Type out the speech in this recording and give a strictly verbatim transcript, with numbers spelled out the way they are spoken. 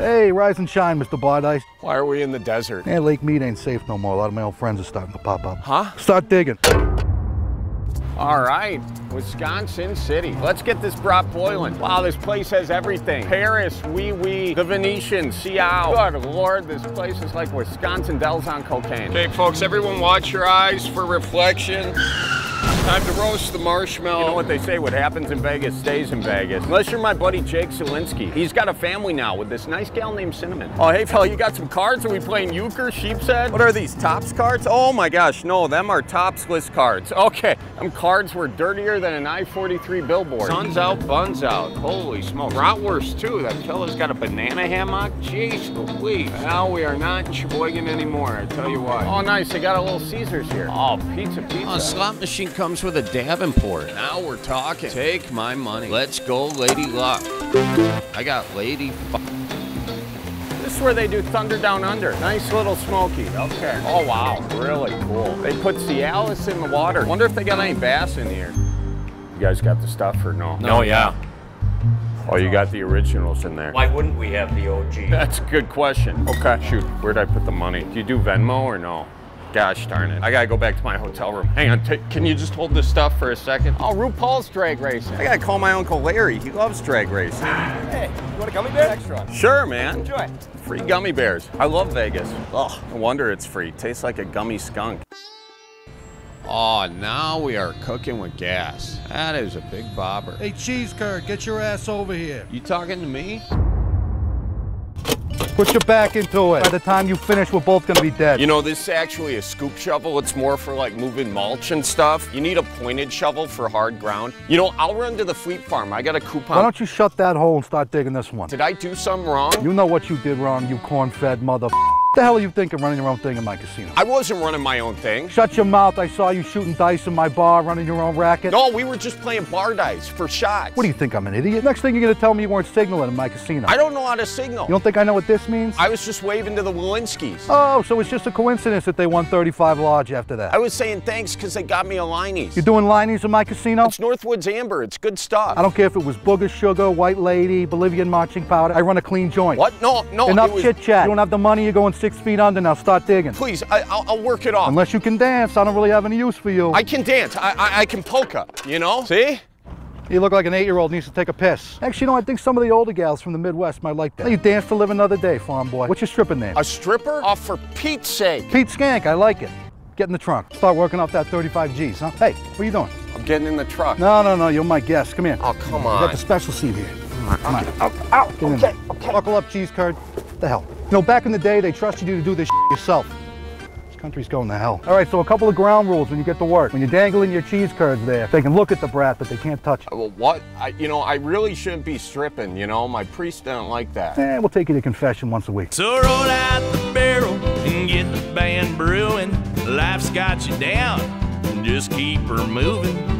Hey, rise and shine, Mister Blot Ice. Why are we in the desert? Man, Lake Mead ain't safe no more. A lot of my old friends are starting to pop up. Huh? Start digging. All right, Wisconsin City. Let's get this brat boiling. Wow, this place has everything. Paris, wee wee, the Venetian, Cialis. Good Lord, this place is like Wisconsin Dells on cocaine. Okay, folks, everyone watch your eyes for reflection. Time to roast the marshmallow. You know what they say, what happens in Vegas stays in Vegas. Unless you're my buddy Jake Zielinski. He's got a family now with this nice gal named Cinnamon. Oh, hey, fella, you got some cards? Are we playing Euchre, Sheep's Head? What are these, Tops cards? Oh my gosh, no, them are Tops list cards. Okay, them cards were dirtier than an I forty-three billboard. Sun's out, bun's out. Holy smoke. Rotwurst, too. That fella's got a banana hammock. Jeez Louise. Well, we are not in Sheboygan anymore, I tell you what. Oh, nice, they got a little Caesars here. Oh, pizza, pizza. Oh, a slot machine comes with a Davenport. Now we're talking. Take my money. Let's go, Lady Luck. I got Lady F. This is where they do Thunder Down Under. Nice little smoky. Okay. Oh, wow. Really cool. They put Cialis in the water. Wonder if they got any bass in here. You guys got the stuff or no? No, no yeah. Oh, you got the originals in there. Why wouldn't we have the O G? That's a good question. Okay. Shoot. Where'd I put the money? Do you do Venmo or no? Gosh darn it. I gotta go back to my hotel room. Hang on, can you just hold this stuff for a second? Oh, RuPaul's drag racing. I gotta call my Uncle Larry. He loves drag racing. Hey, you want a gummy bear? Extra. Sure, man. Enjoy. Free gummy bears. I love Vegas. Oh, no wonder it's free. Tastes like a gummy skunk. Oh, now we are cooking with gas. That is a big bobber. Hey, cheese curd, get your ass over here. You talking to me? Put your back into it. By the time you finish, we're both gonna be dead. You know, this is actually a scoop shovel. It's more for like moving mulch and stuff. You need a pointed shovel for hard ground. You know, I'll run to the Fleet Farm. I got a coupon. Why don't you shut that hole and start digging this one? Did I do something wrong? You know what you did wrong, you corn-fed mother. What the hell are you thinking running your own thing in my casino? I wasn't running my own thing. Shut your mouth. I saw you shooting dice in my bar, running your own racket. No, we were just playing bar dice for shots. What do you think, I'm an idiot? Next thing you're going to tell me you weren't signaling in my casino. I don't know how to signal. You don't think I know what this means? I was just waving to the Walenskys. Oh, so it's just a coincidence that they won thirty-five large after that. I was saying thanks because they got me a Liney's. You're doing Liney's in my casino? It's Northwoods Amber. It's good stuff. I don't care if it was Booger Sugar, White Lady, Bolivian Marching Powder. I run a clean joint. What? No, no. Enough was... chit-chat. You don't have the money, you're going six feet under now. Start digging. Please, I, I'll, I'll work it off. Unless you can dance, I don't really have any use for you. I can dance. I, I, I can polka. You know? See? You look like an eight-year-old needs to take a piss. Actually, you know, I think some of the older gals from the Midwest might like that. You dance to live another day, farm boy. What's your stripper name? A stripper? Oh, for Pete's sake. Pete Skank. I like it. Get in the trunk. Start working off that thirty-five G's, huh? Hey, what are you doing? I'm getting in the truck. No, no, no. You're my guest. Come here. Oh, come on. I got the special seat here. Come on. Come on. Okay. Ow. Get in there. Okay. Buckle up, cheese curd. What the hell? You know, back in the day, they trusted you to do this shit yourself. This country's going to hell. All right, so a couple of ground rules when you get to work. When you're dangling your cheese curds there, they can look at the brat, but they can't touch it. Well, what? I, you know, I really shouldn't be stripping, you know? My priest don't like that. Eh, we'll take you to confession once a week. So roll out the barrel and get the band brewing. Life's got you down. Just keep her moving.